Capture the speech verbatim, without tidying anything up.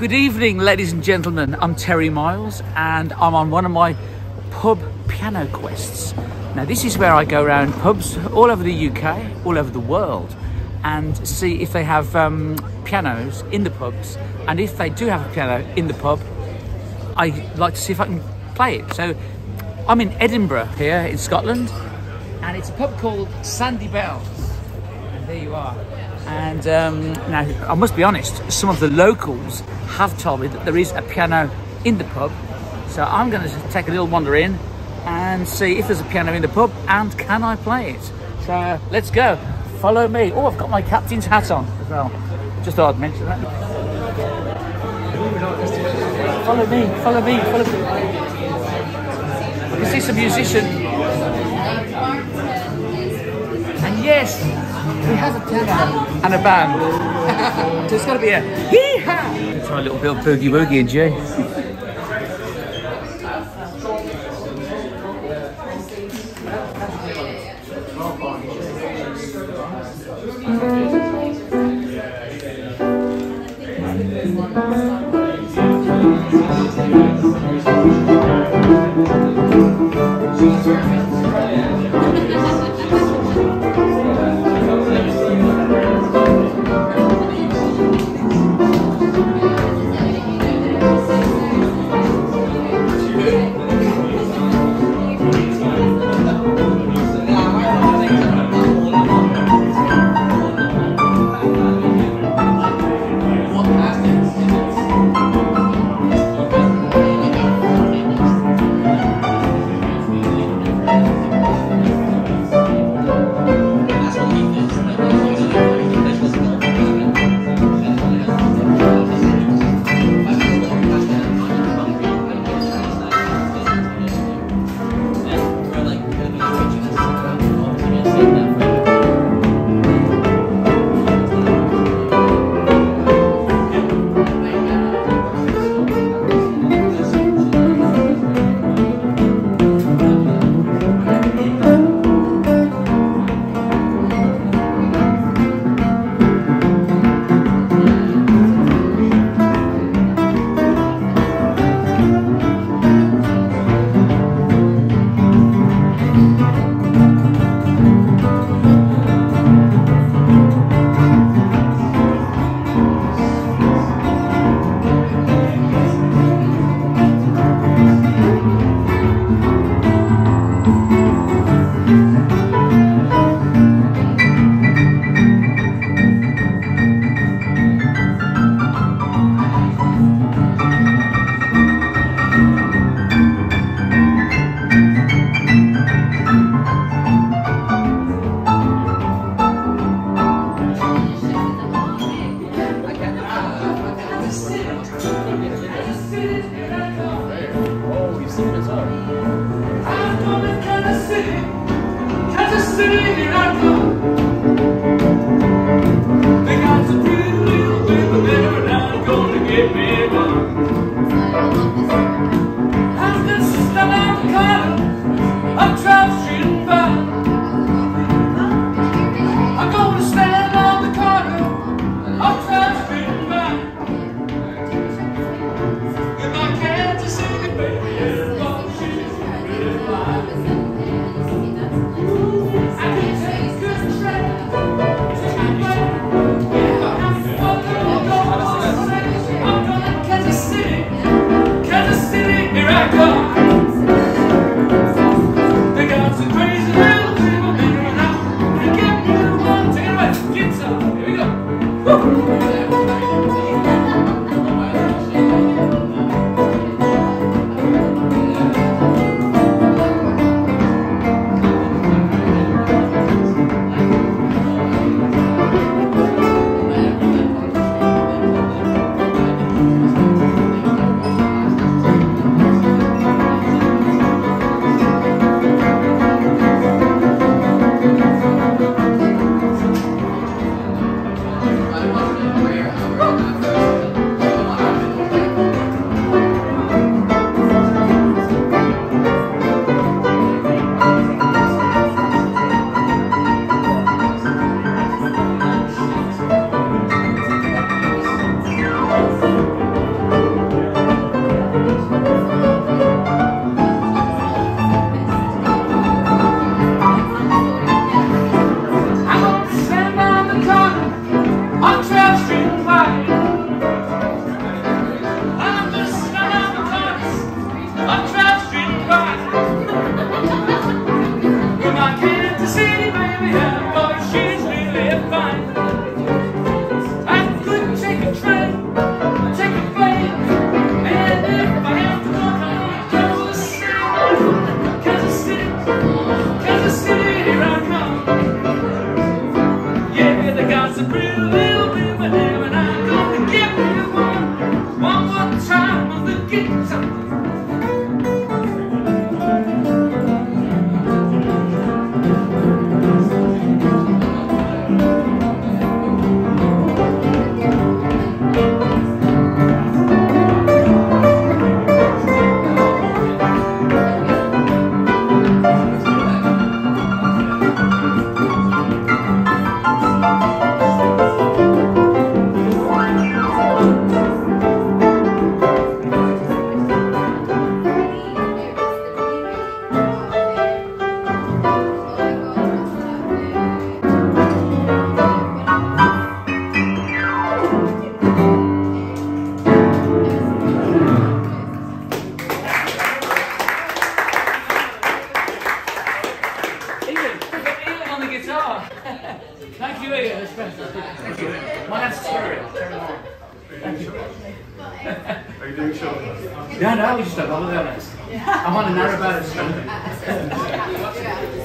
Good evening, ladies and gentlemen. I'm Terry Miles and I'm on one of my pub piano quests. Now this is where I go around pubs all over the U K, all over the world, and see if they have um, pianos in the pubs, and if they do have a piano in the pub, I like to see if I can play it. So I'm in Edinburgh here in Scotland, and it's a pub called Sandy Bells, and there you are. And um, now, I must be honest, some of the locals have told me that there is a piano in the pub. So I'm going to take a little wander in and see if there's a piano in the pub and can I play it. So uh, let's go. Follow me. Oh, I've got my captain's hat on as well. Just thought I'd mention that. Follow me, follow me, follow me. Is this a musician? And yes. We have a piano and a band. There's got to be a yee-haw. Try a little bit of Boogie Woogie in G. They got to Yeah, no, we just have all of that. I'm on a narrow boat.